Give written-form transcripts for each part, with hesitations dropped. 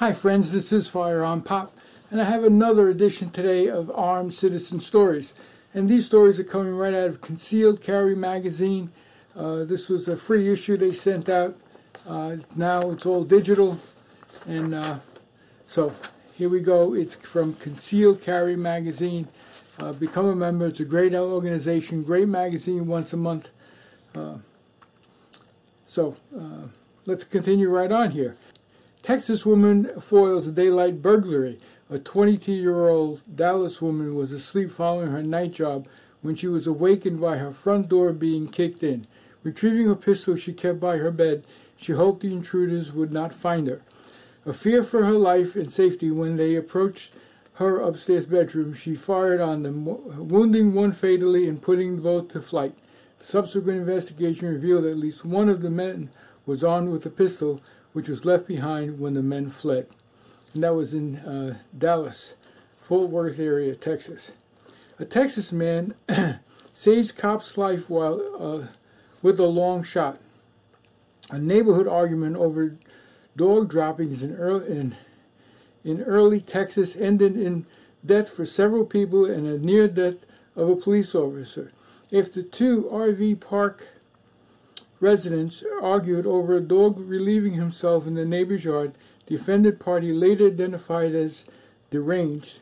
Hi friends, this is Firearm Pop, and I have another edition today of Armed Citizen Stories. And these stories are coming right out of Concealed Carry Magazine. This was a free issue they sent out. Now it's all digital, and so here we go. It's from Concealed Carry Magazine. Become a member. It's a great organization, great magazine, once a month. Let's continue right on here. Texas woman foils daylight burglary. A 22-year-old Dallas woman was asleep following her night job when she was awakened by her front door being kicked in. Retrieving her pistol she kept by her bed. She hoped the intruders would not find her. A fear for her life and safety when they approached her upstairs bedroom, she fired on them, wounding one fatally and putting both to flight. The subsequent investigation revealed at least one of the men was armed with a pistol, which was left behind when the men fled. And that was in Dallas, Fort Worth area, Texas. A Texas man saves cop's life while with a long shot. A neighborhood argument over dog droppings in early Texas ended in death for several people and a near death of a police officer after two RV park residents argued over a dog relieving himself in the neighbor's yard. The offended party, later identified as deranged,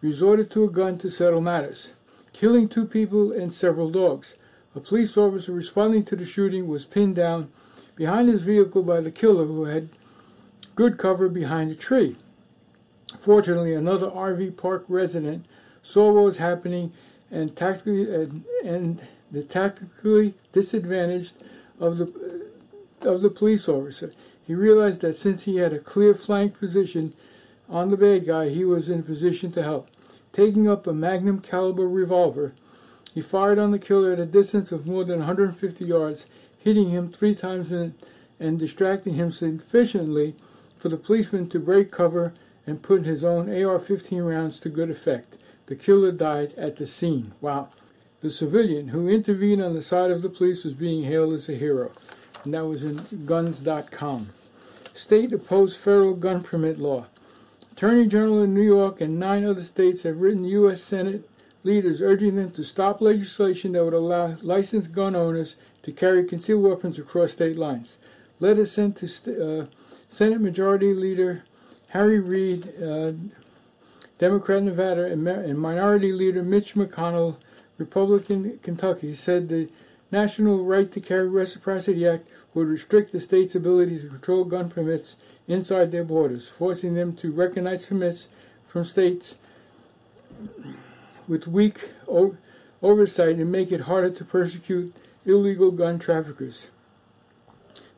resorted to a gun to settle matters, killing two people and several dogs. A police officer responding to the shooting was pinned down behind his vehicle by the killer, who had good cover behind a tree. Fortunately, another RV park resident saw what was happening and the tactically disadvantaged of the police officer. He realized that since he had a clear flank position on the bad guy, he was in a position to help. Taking up a magnum caliber revolver, he fired on the killer at a distance of more than 150 yards, hitting him three times and distracting him sufficiently for the policeman to break cover and put his own AR-15 rounds to good effect. The killer died at the scene. Wow. The civilian who intervened on the side of the police was being hailed as a hero. And that was in guns.com. State opposed federal gun permit law. Attorney General in New York and 9 other states have written U.S. Senate leaders urging them to stop legislation that would allow licensed gun owners to carry concealed weapons across state lines. Letters sent to Senate Majority Leader Harry Reid, Democrat Nevada, and Minority Leader Mitch McConnell, Republican Kentucky, said the National Right to Carry Reciprocity Act would restrict the state's ability to control gun permits inside their borders, forcing them to recognize permits from states with weak oversight and make it harder to persecute illegal gun traffickers.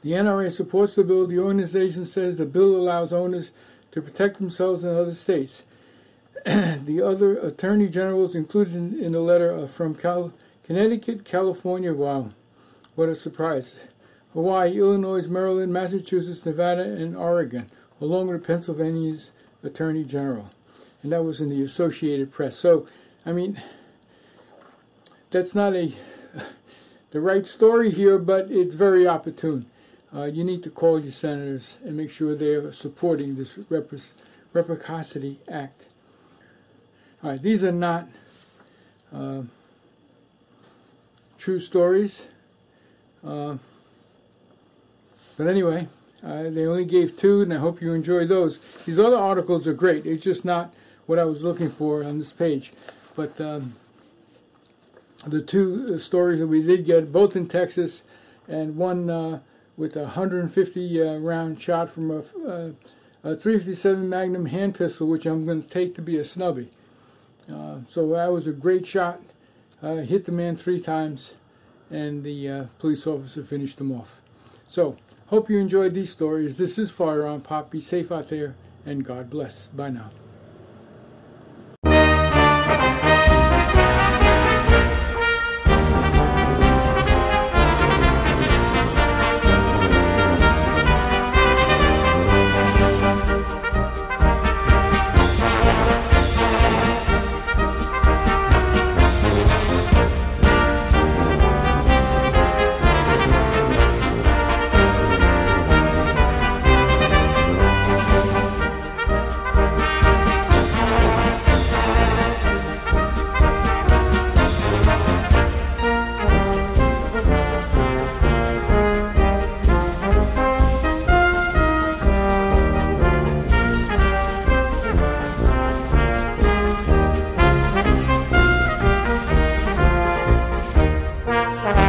The NRA supports the bill. The organization says the bill allows owners to protect themselves in other states. The other attorney generals included in the letter are from Connecticut, California, wow, what a surprise, Hawaii, Illinois, Maryland, Massachusetts, Nevada, and Oregon, along with Pennsylvania's attorney general. And that was in the Associated Press. So, I mean, that's not the right story here, but it's very opportune. You need to call your senators and make sure they are supporting this Reciprocity Act. All right, these are not true stories, but anyway, they only gave 2, and I hope you enjoyed those. These other articles are great. It's just not what I was looking for on this page, but the 2 stories that we did get, both in Texas, and one with a 150-round shot from a 357 Magnum hand pistol, which I'm going to take to be a snubby. So that was a great shot. Hit the man 3 times, and the police officer finished him off. So, hope you enjoyed these stories. This is Firearm Pop. Be safe out there, and God bless. Bye now.